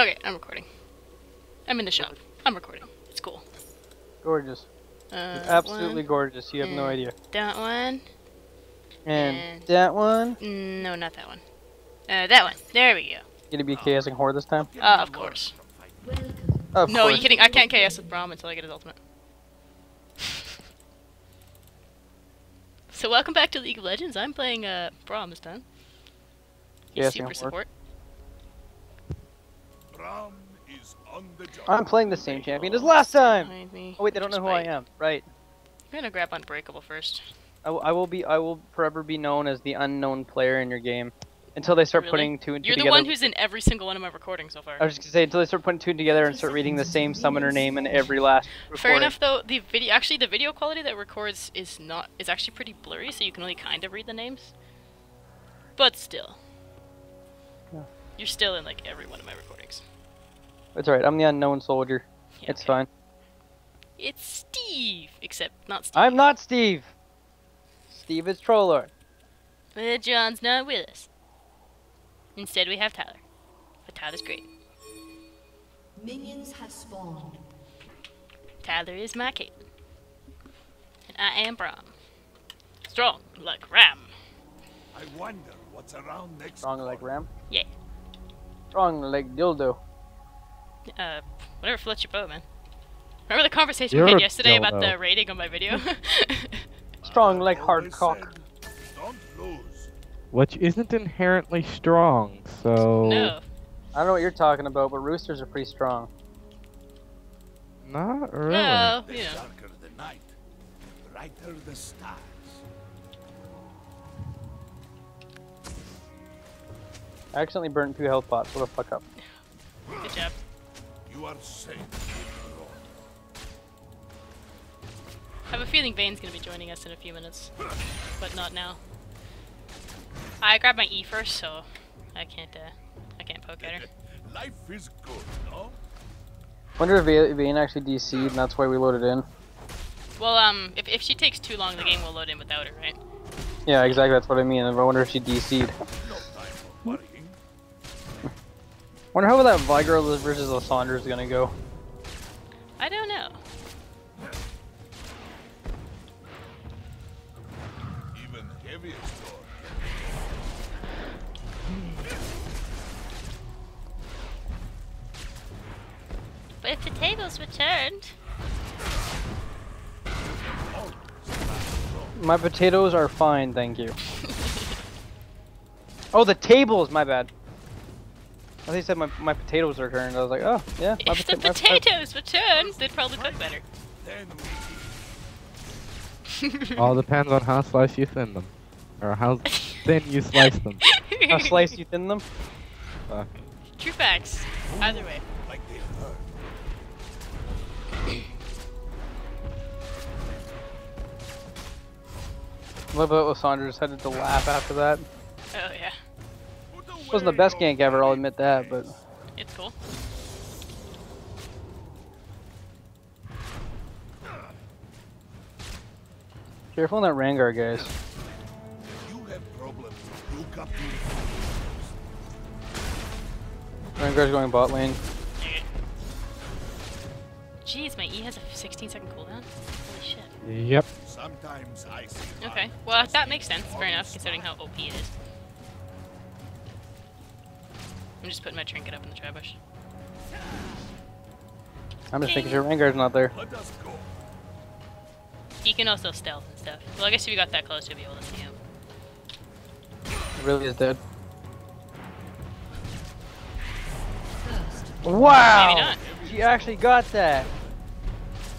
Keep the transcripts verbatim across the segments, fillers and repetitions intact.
Okay, I'm recording. I'm in the shop. I'm recording. It's cool. Gorgeous. Uh, absolutely gorgeous. You have no idea. That one. And, and that one. No, not that one. Uh, that one. There we go. You gonna be chaosing Horde this time? Uh, of course. Of no, course. You kidding? I can't chaos with Braum until I get his ultimate. So welcome back to League of Legends. I'm playing uh, Braum this time. He's chaosing super Horde. Support. Braum is on the job. I'm playing the same champion as last time. Oh wait, they don't know who I am, right? I'm gonna grab Unbreakable first. I, I will be, I will forever be known as the unknown player in your game, until they start really? putting two and two You're together. You're the one who's in every single one of my recordings so far. I was just gonna say until they start putting two and together and start reading the same summoner name in every last. Recording. Fair enough, though. The video, actually, the video quality that records is not is actually pretty blurry, so you can only kind of read the names. But still. Yeah. You're still in like every one of my recordings. It's alright, I'm the unknown soldier. Yeah, it's okay. Fine. It's Steve! Except not Steve. I'm not Steve! Steve is Trollord. Uh, John's not with us. Instead we have Tyler. But Tyler's great. Minions have spawned. Tyler is my Caitlyn. And I am Braum. Strong like Ram. I wonder what's around next. Strong like Ram? Yeah. Strong like dildo. Uh, whatever floats your boat, man. Remember the conversation You're we had yesterday about though. the rating on my video? Strong like hard cock. Don't lose. Which isn't inherently strong, so... No. I don't know what you're talking about, but roosters are pretty strong. Not really. No, you know. Darker the night, brighter the stars. I accidentally burned two health pots, what the fuck up. Good job. You are safe. I have a feeling Vayne's gonna be joining us in a few minutes, but not now. I grabbed my E first, so I can't. Uh, I can't poke at her. Life is good, no? Wonder if Vayne actually D C'd, and that's why we loaded in. Well, um, if if she takes too long, the game will load in without her, right? Yeah, exactly. That's what I mean. I wonder if she D C'd. Wonder how that Veigar versus Lissandra is gonna go. I don't know. Even heavier sword. But if the tables were turned, my potatoes are fine, thank you. Oh, the tables, my bad. I think he said my, my potatoes were turned. I was like, oh, yeah. My if the potatoes were turned, they'd probably cook better. All depends on how slice you thin them. Or how thin you slice them. How slice you thin them? Fuck. True facts. Either way. Like they I love that Lissandra just had to laugh after that. Oh, yeah. Wasn't the best gank ever, I'll admit that, but... It's cool. Careful on that Rengar, guys. You have problems. You got me. Rengar's going bot lane. Jeez, my E has a sixteen second cooldown. Holy shit. Yep. Sometimes I see okay, well that makes sense, fair enough, considering how O P it is. I'm just putting my trinket up in the trap bush. I'm just Ding. thinking your Rengar's not there. He can also stealth and stuff. Well, I guess if you got that close, you'll be able to see him. It really is dead. Wow! Maybe not. She actually got that!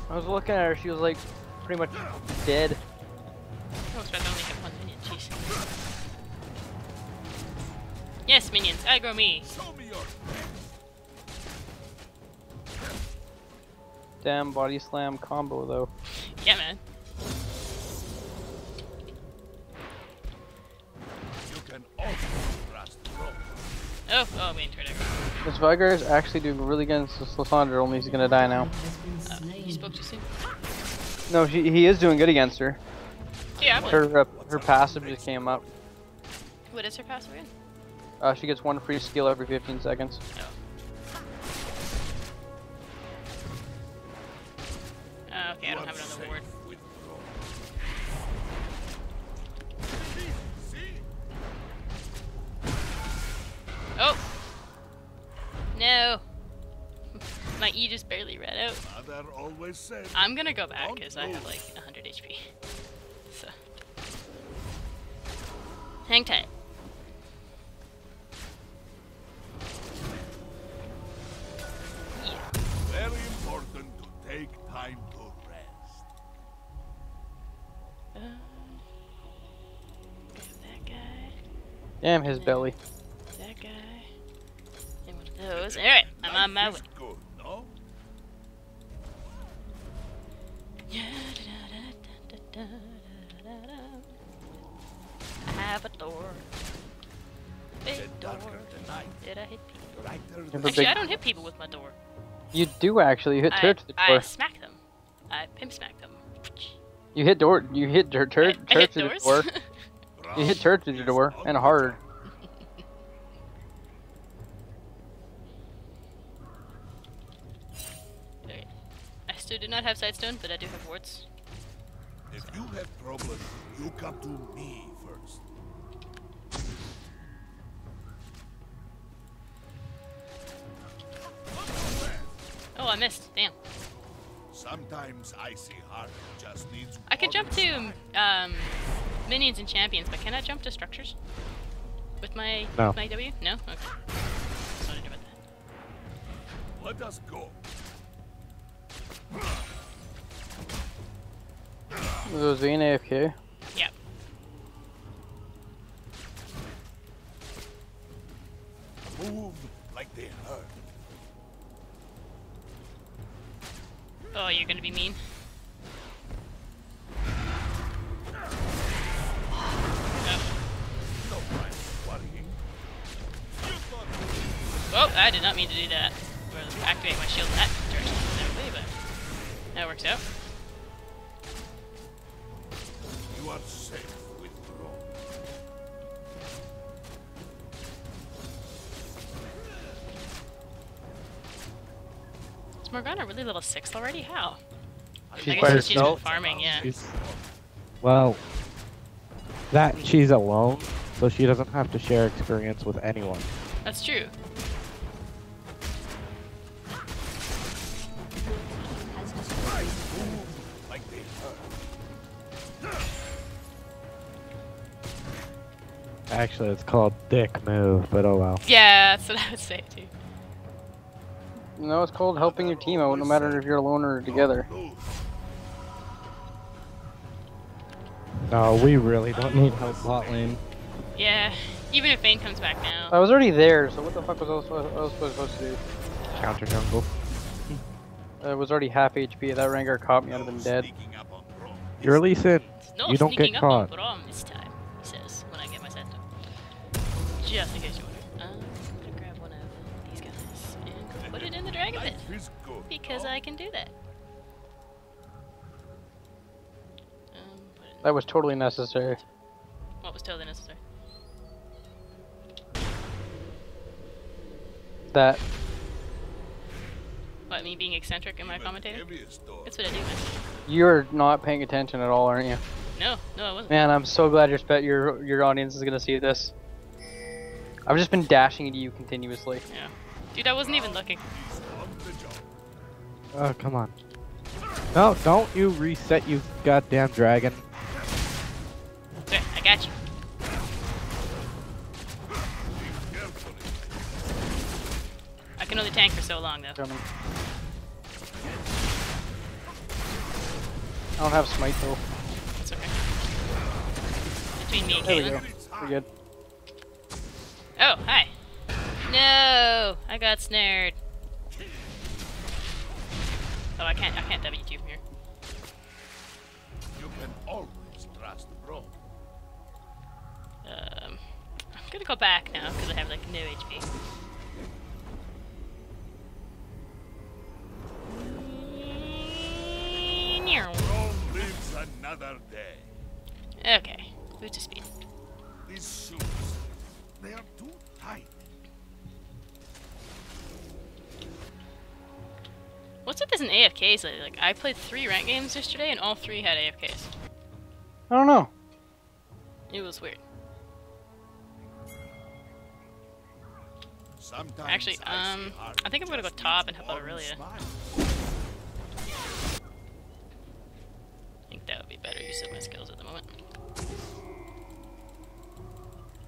I was looking at her, she was like, pretty much dead. I was about to only hit one minion, jeez. Yes, minions, aggro me. Damn body slam combo though. Yeah, man. You can also blast the oh, oh, main turn. This Veigar is actually doing really good against Lissandra, only he's gonna die now. Uh, you spoke too soon. No, she, he is doing good against her. Yeah. Her uh, her passive just came up. What is her passive again? Uh, she gets one free skill every fifteen seconds. Oh. Okay, I don't have another ward. Oh! No! My E just barely ran out. I'm gonna go back because I have like one hundred H P. So. Hang tight. Yeah. Very important to take time to rest. Uh, that guy. Damn his belly. That guy. And one of those. Alright, I'm on my way. I have a door. Big door. Did I hit people? Actually, I don't hit people with my door. You do actually. You hit turrets with the door. I smack them. I pimp smack them. You hit door. You hit tur tur I, turrets with the door. You hit turrets with the door and hard. Okay. I still do not have sidestone, but I do have wards. If you have problems, you come to me first. Oh, I missed. Damn. Sometimes icy heart just needs. I can jump to um, minions and champions, but can I jump to structures with my no. with my W? No. Okay. Just wondered about that. Let us go. Was Vayne A F K? Yep. Move like they hurt. Oh, you're gonna be mean. Oh, I did not mean to do that. Or activate my shield in that direction specifically, but that works out. You are safe with Braum. Is Morgana really level six already? How? She's I guess by herself. She's been farming, yeah. She's... Well, that she's alone, so she doesn't have to share experience with anyone. That's true. Actually, it's called dick move, but oh well. Yeah, that's what I would say too. No, it's called helping your team out, no matter if you're alone or together. No, we really don't need help bot lane. Yeah, even if Vayne comes back now. I was already there, so what the fuck was I was supposed to do? Counter jungle. I was already half H P, that Rengar caught me, I'd have been dead. You're Lee Sin. No, you don't get caught. Just in case you wonder. Um, I'm gonna grab one of these guys and put it in the dragon pit. Because I can do that. Um, that was totally necessary. What was totally necessary? That. What, me being eccentric in my commentating? That's what I do, man. You're not paying attention at all, aren't you? No, no, I wasn't. Man, I'm so glad your spe your your audience is gonna see this. I've just been dashing at you continuously. Yeah. Dude, I wasn't even looking. Oh, come on. No, don't you reset, you goddamn dragon. There, I got you. I can only tank for so long, though. Coming. I don't have smite, though. That's okay. Between me and Caitlyn. We're good. Oh, hi. No, I got snared. Oh, I can't I can't W two from here. You can always trust Braum. Um I'm gonna go back now because I have like no H P. Braum lives another day. Okay, move to speed. These shoes. They are too tight. What's What's with this in A F Ks lately? Like, I played three ranked games yesterday and all three had A F Ks. I don't know. It was weird. Sometimes Actually, um, I, I think I'm gonna go top and help out Irelia. I think that would be better use of my skills at the moment.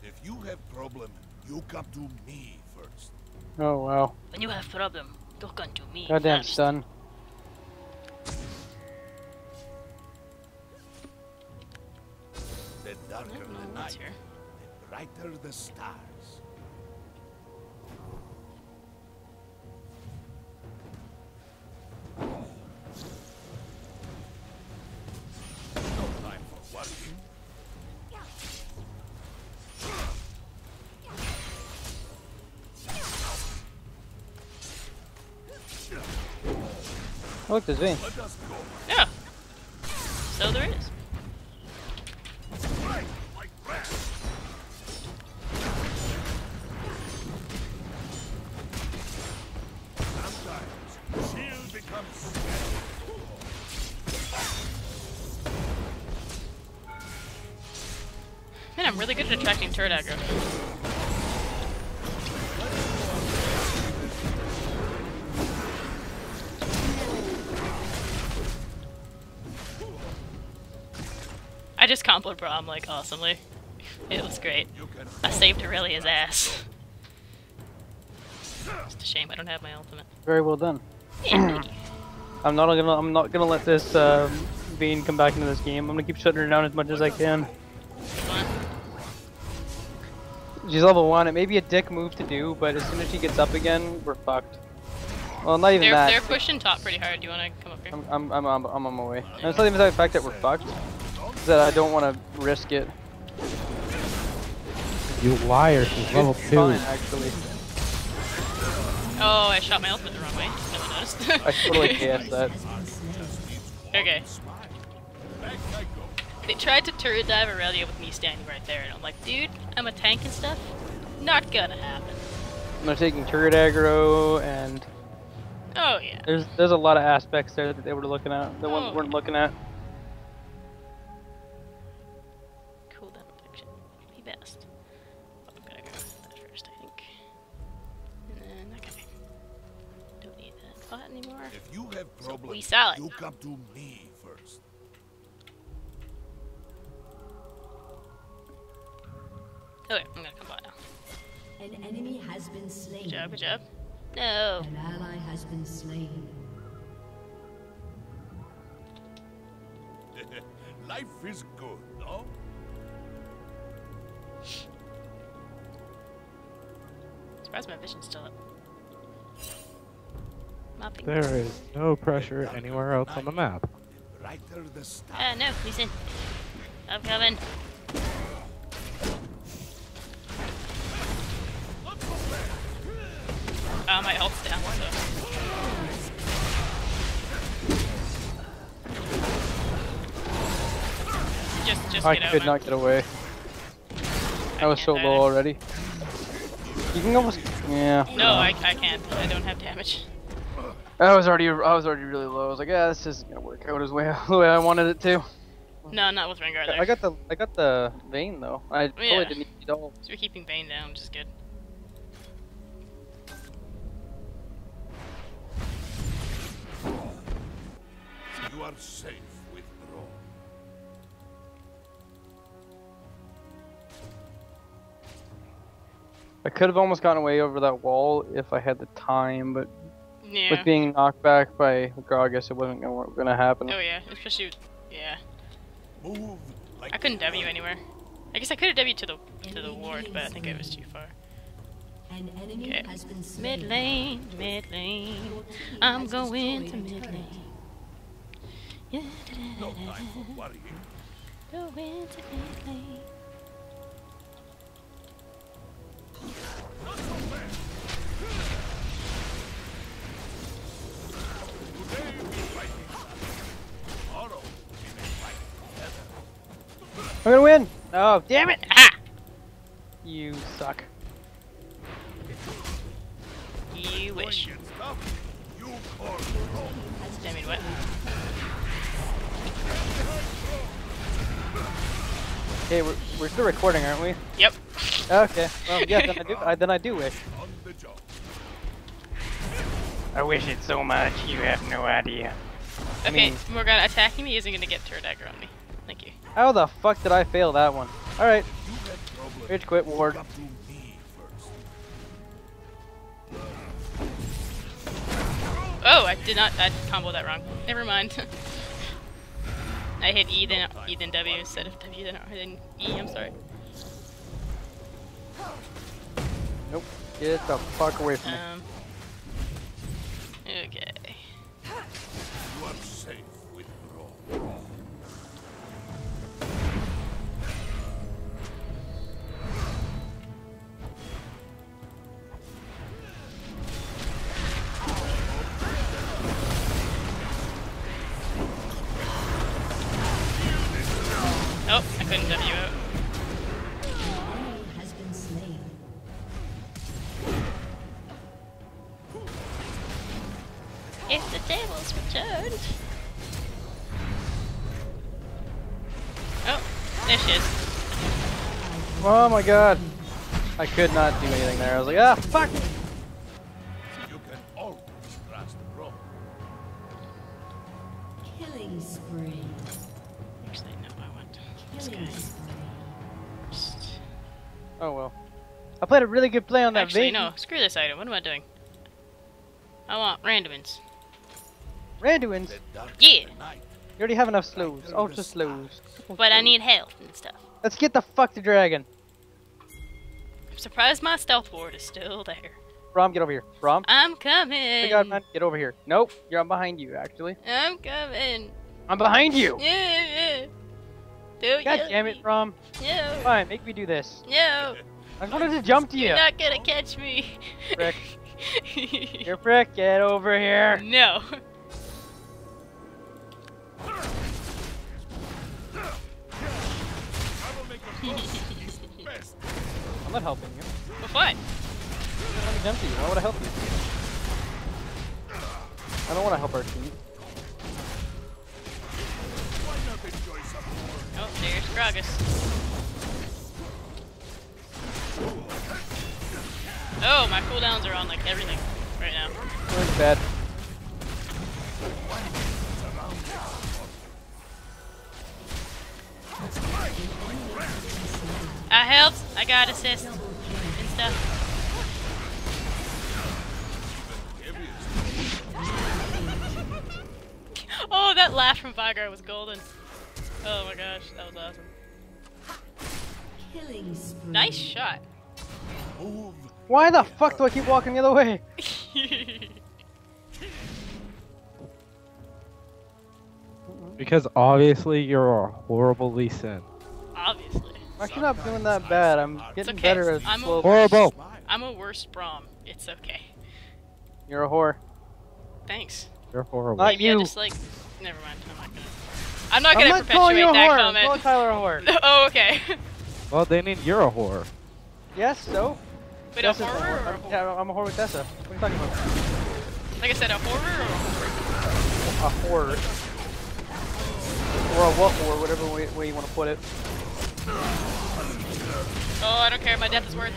If you have problem, you come to me first. Oh wow. When you have problem, you come to me. Goddamn son. The darker the night, the brighter the stars. Oh, look, there's Vayne. Yeah. So there is. Man, I'm really good at attracting turret aggro. I just comped Braum like awesomely. It was great. I saved Irelia's ass. It's a shame I don't have my ultimate. Very well done. Yeah. I'm not gonna. I'm not gonna let this uh, Vayne come back into this game. I'm gonna keep shutting her down as much as I can. She's level one. It may be a dick move to do, but as soon as she gets up again, we're fucked. Well, not even they're, that. They're pushing top pretty hard. Do you want to come up here? I'm. I'm. I'm. I'm on my way. And it's not even the fact that we're fucked. That I don't want to risk it. You liar! She's level two. Fine, actually. Oh, I shot my ultimate the wrong way. No one noticed. I totally guessed that. Okay. They tried to turret dive Irelia with me standing right there, and I'm like, dude, I'm a tank and stuff. Not gonna happen. I'm taking turret aggro and. Oh yeah. There's there's a lot of aspects there that they were looking at that oh. we weren't looking at. Best. Well, I'm gonna go with that first, I think. And then that guy. Don't need that spot anymore. If you have problems, so we solid. You come to me first. Okay, I'm gonna come by now. An enemy has been slain. Good job, good job. No. An ally has been slain. Life is good, no? Surprised my vision's still up. Mopping. There is no pressure anywhere else on the map. Ah, uh, no, Lee Sin. I'm coming. Ah, uh, my ult's down, so. Just, just I get out, could man. not get away. I was so low already. You can almost, yeah. No, uh, I, I can't. I don't have damage. I was already, I was already really low. I was like, yeah, this isn't gonna work out as way the way I wanted it to. No, not with Rengar there. I got the, I got the Vayne though. I totally yeah. didn't need all. So we're keeping Vayne down, which is good. You are safe. I could have almost gotten away over that wall if I had the time, but yeah. with being knocked back by Gragas, it wasn't gonna, gonna happen. Oh yeah, especially, with, yeah. Move like I couldn't W anywhere. I guess I could have W to the to the ward, but I think it was too far. Okay. Mid lane, mid lane. I'm going to mid lane. Yeah, da, da, da, da. Going to mid lane. I'm gonna win! Oh, damn it! Ah! You suck. You wish. That's Jamie Wet. Hey, we're, we're still recording, aren't we? Yep. Okay. Well, yeah, then I do, I, then I do wish. I wish it so much, you have no idea. Okay, I mean, Morgana, attacking me isn't gonna get turret aggro on me. Thank you. How the fuck did I fail that one? Alright. Rage quit, ward. Oh, I did not. I comboed that wrong. Never mind. I hit E then E then W instead of W then R then E. I'm sorry. Nope. Get the fuck away from um, me. Okay. You are safe with Braum. Oh, I couldn't W out. If the tables returned. Oh, there she is. Oh my god. I could not do anything there. I was like, ah, fuck! You can always trust Braum. Killing spree. Actually, no, I want this guy. Just... Oh well. I played a really good play on that Actually, Vayne. no, screw this item. What am I doing? I want Randuin's. Randuin's? Yeah! You already have enough slows, ultra slows. But I need health and stuff. Let's get the fuck to dragon. I'm surprised my stealth ward is still there. Braum, get over here. Braum. I'm coming. Oh God, man. Get over here. Nope, you're I'm behind you actually. I'm coming. I'm behind you. Yeah. Don't God damn it, Braum. Yeah. Fine, make me do this. Yeah. I wanted to jump to you. You're not gonna catch me. Frick. You're frick. Get over here. No. I'm not helping you. Well, fine. Let me jump to you. Why would I help you? I don't want to help our team. Oh, there's Gragas. Oh, my cooldowns are on like everything right now. That's bad. I helped. I got assist and stuff. Oh, that laugh from Veigar was golden. Oh my gosh, that was awesome. Nice shot. Why the fuck do I keep walking the other way? Because obviously you're a horrible Lee Sin. Obviously. I'm actually not doing that bad. I'm getting okay. better as I'm slow. Horrible. I'm a worse Braum. It's okay. You're a whore. Thanks. You're horrible. Not Maybe you. I just like. Never mind. I'm not gonna. I'm not I'm gonna not perpetuate you a that whore. comment. Call Tyler a whore. Oh, okay. Well, they mean you're a whore. Yes. So. Wait, Tessa's a horror? Or a whore? Yeah, I'm a whore with Tessa. What are you talking about? Like I said, a horror or a horror? A horror. Or a wolf or whatever way, way you want to put it. Oh, I don't care. My death is worth it.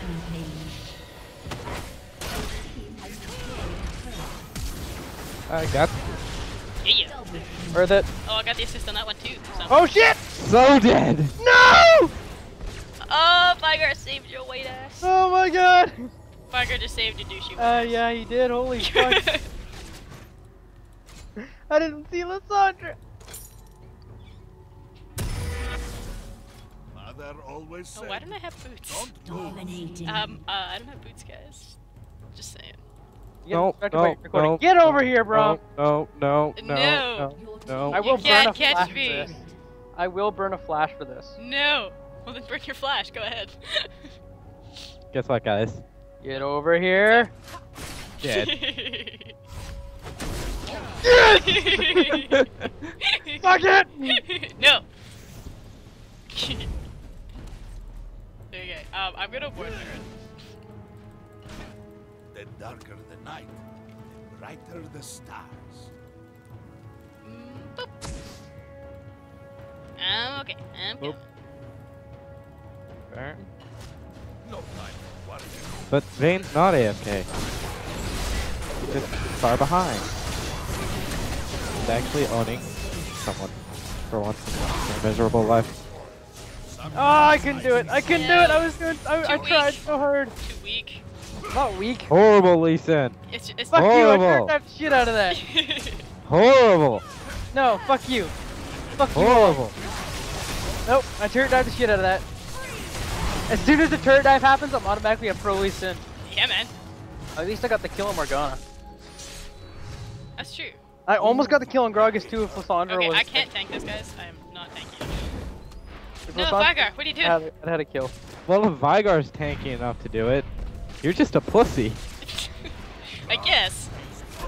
I got Yeah, yeah. Worth it. Oh, I got the assist on that one too. So. Oh shit! So dead! No! Oh, Veigar saved your white ass. Oh my god! Veigar just saved your douchey ass. Uh, yeah, he did. Holy fuck. I didn't see Lissandra. Mother always said, oh, why don't I have boots? Dominating. Um, uh, I don't have boots, guys. Just saying. No, no, no, Get over no, here, bro! No, no, no, no, no. no. I will you can't burn a catch me. I will burn a flash for this. No! Well, then bring your flash. Go ahead. Guess what, guys? Get over here. Dead. Yes! Fuck it! No. Okay. Um, I'm gonna ward her. The darker the night, the brighter the stars. Boop. Um, okay. I'm Boop. Fair. No time for worrying. But Vayne's not A F K. He's just far behind. He's actually owning someone for once in a miserable life. Oh, I couldn't do it. I couldn't yeah. do it. I was doing. I, I tried weak. so hard. Too weak. Not weak. Horrible, Lee Sin. It's, it's fuck horrible. you. I turned that shit out of that. Horrible. No, fuck you. Fuck horrible. you. Horrible. Nope, I turret dive the shit out of that. As soon as the turret dive happens, I'm automatically a pro Lee Sin. Yeah, man. At least I got the kill on Morgana. That's true. I almost got the kill on Gragas too if Lissandra okay, was. I can't tank this, guys. I'm not tanking. No, Veigar, what are you doing? I had, I had a kill. Well, if Veigar's tanky enough to do it, you're just a pussy. I guess.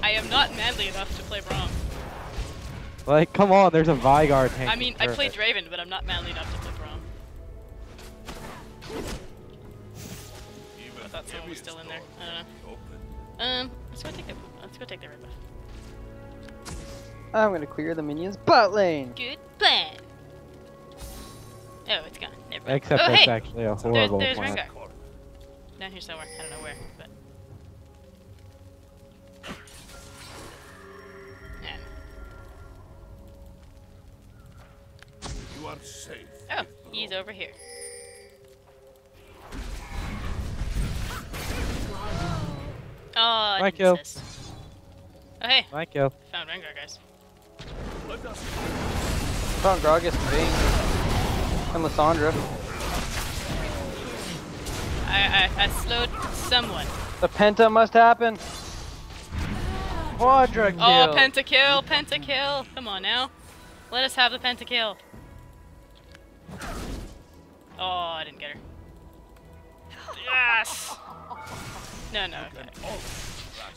I am not manly enough to play Braum. Like, come on, there's a Veigar tank. I mean, I play Draven, but I'm not manly enough to play Braum. I thought someone was still in there. I don't know. Um, let's go take the, let's go take the red buff. I'm gonna clear the minions' bot lane. Good plan. Oh, it's gone. Never mind. Except oh, that's hey. actually a horrible there, There's Rengar. Down here somewhere. I don't know where, but... Yeah. You are safe. Oh, he's over here. Oh, I My kill. Assist. Oh, hey. My kill. Found Rengar, guys. Found Gragas and Vayne. And Lissandra. I, I I slowed someone. The penta must happen. Quadra kill. Oh, pentakill, pentakill. Come on now. Let us have the pentakill. Oh, I didn't get her. Yes! No, no, okay.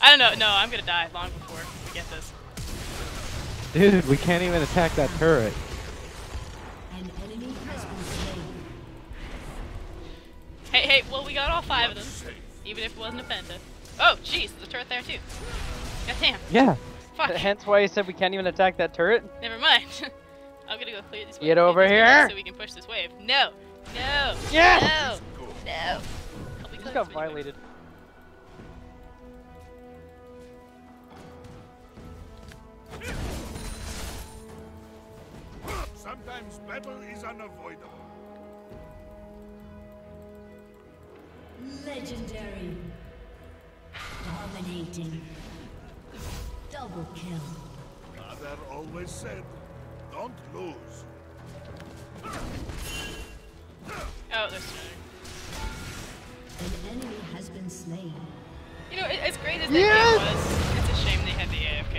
I don't know. No, I'm gonna die long before we get this. Dude, we can't even attack that turret. Hey, hey, well, we got all five of them, even if it wasn't a penta. Oh, jeez, there's a turret there, too. God damn. Yeah. Fuck. Hence why you said we can't even attack that turret? Never mind. I'm gonna go clear this wave. Get over here! So we can push this wave. No! No! Yeah! No! No! We just got violated. Sometimes battle is unavoidable. Legendary. Dominating. Double kill. Mother always said, don't lose. Oh, there's another. An enemy has been slain. You know, as great as that yes! game was, it's a shame they had the A F K.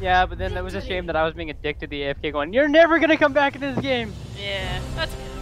Yeah, but then that was a shame that I was being addicted to the A F K going, you're never gonna come back into this game! Yeah, that's